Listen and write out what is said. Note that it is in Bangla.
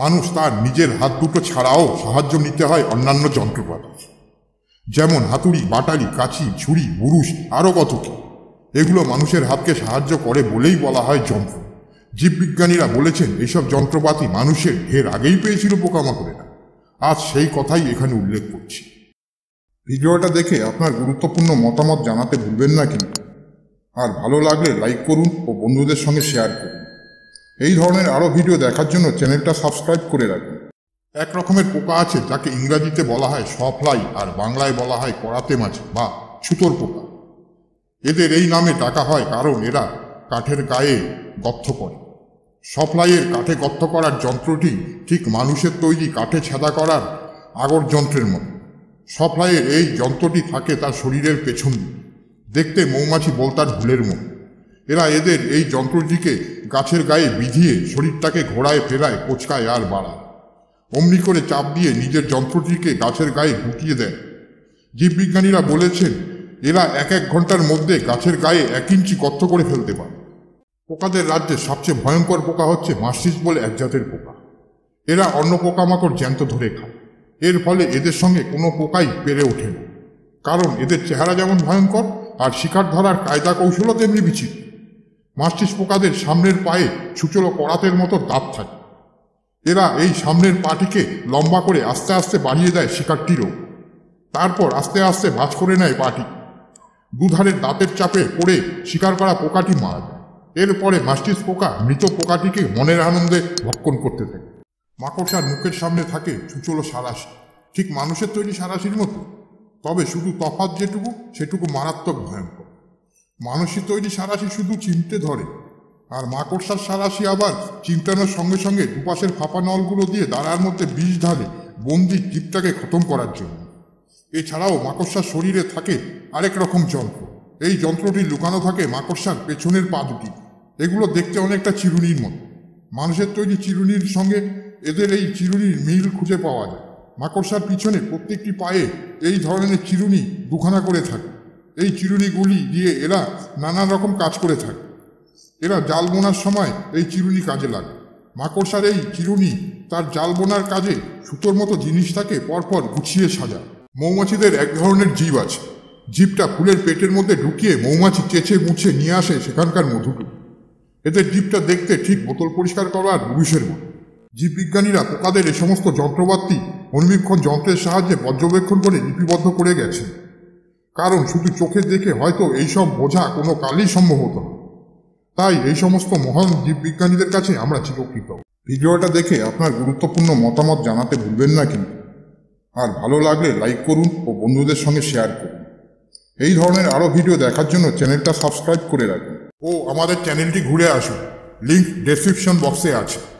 মানুষ তার নিজের হাত দুটো ছাড়াও সাহায্য নিতে হয় অন্যান্য যন্ত্রপাতির, যেমন হাতুড়ি, বাটালি, কাঁচি, ঝুড়ি, বুরুশ, আরও কত কি। এগুলো মানুষের হাতকে সাহায্য করে বলেই বলা হয় যন্ত্র। জীববিজ্ঞানীরা বলেছেন এইসব যন্ত্রপাতি মানুষের ঢের আগেই পেয়েছিল পোকামাকড়েরা। আজ সেই কথাই এখানে উল্লেখ করছি। ভিডিওটা দেখে আপনার গুরুত্বপূর্ণ মতামত জানাতে ভুলবেন না কিন্তু। আর ভালো লাগলে লাইক করুন ও বন্ধুদের সঙ্গে শেয়ার করুন। এই ধরনের আরও ভিডিও দেখার জন্য চ্যানেলটা সাবস্ক্রাইব করে রাখুন। এক রকমের পোকা আছে যাকে ইংরাজিতে বলা হয় সফ্লাই আর বাংলায় বলা হয় করাতে মাছ বা ছুতোর পোকা। এদের এই নামে ডাকা হয় কারণ এরা কাঠের গায়ে গর্ত করে। সফ্লাইয়ের কাঠে গর্ত করার যন্ত্রটি ঠিক মানুষের তৈরি কাঠে ছেদা করার আগর যন্ত্রের মতো। সফ্লাইয়ের এই যন্ত্রটি থাকে তার শরীরের পেছন দিকে, দেখতে মৌমাছি বলতার ঝুলের মতো। এরা এদের এই যন্ত্রটিকে গাছের গায়ে বিধিয়ে শরীরটাকে ঘোড়ায় ফেরায়, কোচকায় আর বাড়ায়। অমনি করে চাপ দিয়ে নিজের যন্ত্রটিকে গাছের গায়ে ঢুকিয়ে দেয়। জীববিজ্ঞানীরা বলেছেন এরা এক ঘন্টার মধ্যে গাছের গায়ে 1 ইঞ্চি গর্ত করে ফেলতে পারে। পোকাদের রাজ্যে সবচেয়ে ভয়ঙ্কর পোকা হচ্ছে মাস্টিস বলে এক জাতের পোকা। এরা অন্য পোকামাকড় জ্যান্ত ধরে খায়। এর ফলে এদের সঙ্গে কোনো পোকাই পেরে ওঠে না, কারণ এদের চেহারা যেমন ভয়ঙ্কর আর শিকার ধরার কায়দা কৌশলও তেমনি বিচিত্র। মাস্টিস পোকাদের সামনের পায়ে ছুচলো করাতের মতো দাঁত থাকে। এরা এই সামনের পাটিকে লম্বা করে আস্তে আস্তে বাড়িয়ে দেয় শিকারটিরও, তারপর আস্তে আস্তে ভাঁজ করে নেয় পাটি। দুধারের দাঁতের চাপে পড়ে শিকার করা পোকাটি মারা যায়। এরপরে মাস্টিস পোকা মৃত পোকাটিকে মনের আনন্দে ভক্ষণ করতে থাকে। মাকড়সার মুখের সামনে থাকে ছুচলো সাঁড়াশি, ঠিক মানুষের তৈরি সাঁড়াশির মতো, তবে শুধু তফাৎ যেটুকু সেটুকু মারাত্মক ভয়ঙ্কর। মানুষের তৈরি সাঁড়াশি শুধু চিমটে ধরে, আর মাকড়সার সাঁড়াশি আবার চিমটানোর সঙ্গে সঙ্গে দুপাশের ফাঁপা নলগুলো দিয়ে দাঁড়ার মধ্যে বিষ ঢালে বন্দি জীবটাকে খতম করার জন্য। এছাড়াও মাকড়সার শরীরে থাকে আরেক রকম যন্ত্র। এই যন্ত্রটি লুকানো থাকে মাকড়সার পেছনের পা দুটি। এগুলো দেখতে অনেকটা চিরুনির মতো। মানুষের তৈরি চিরুনির সঙ্গে এদের এই চিরুনির মিল খুঁজে পাওয়া যায়। মাকড়সার পিছনে প্রত্যেকটি পায়ে এই ধরনের চিরুনি 2খানা করে থাকে। এই চিরুনিগুলি দিয়ে এরা নানা রকম কাজ করে থাকে। এরা জাল বোনার সময় এই চিরুনি কাজে লাগে। মাকড়সার এই চিরুনি তার জাল বোনার কাজে সুতোর মতো জিনিসটাকে পরপর গুছিয়ে সাজায়। মৌমাছিদের এক ধরনের জীব আছে, জীবটা ফুলের পেটের মধ্যে ঢুকিয়ে মৌমাছি চেঁচে মুছে নিয়ে আসে সেখানকার মধুটুকু। এদের জীবটা দেখতে ঠিক বোতল পরিষ্কার করার বুরুষের মতো। জীববিজ্ঞানীরা পোকাদের এ সমস্ত যন্ত্রপাতি অনুবীক্ষণ যন্ত্রের সাহায্যে পর্যবেক্ষণ করে লিপিবদ্ধ করে গেছে, কারণ শুধু চোখে দেখে হয়তো এইসব বোঝা কোনো কালই সম্ভব হতো না। তাই এই সমস্ত মহান জীববিজ্ঞানীদের কাছে আমরা চিরকৃতজ্ঞ। ভিডিওটা দেখে আপনার গুরুত্বপূর্ণ মতামত জানাতে ভুলবেন না কিন্তু। আর ভালো লাগলে লাইক করুন ও বন্ধুদের সঙ্গে শেয়ার করুন। এই ধরনের আরও ভিডিও দেখার জন্য চ্যানেলটা সাবস্ক্রাইব করে রাখুন ও আমাদের চ্যানেলটি ঘুরে আসুন। লিঙ্ক ডেসক্রিপশন বক্সে আছে।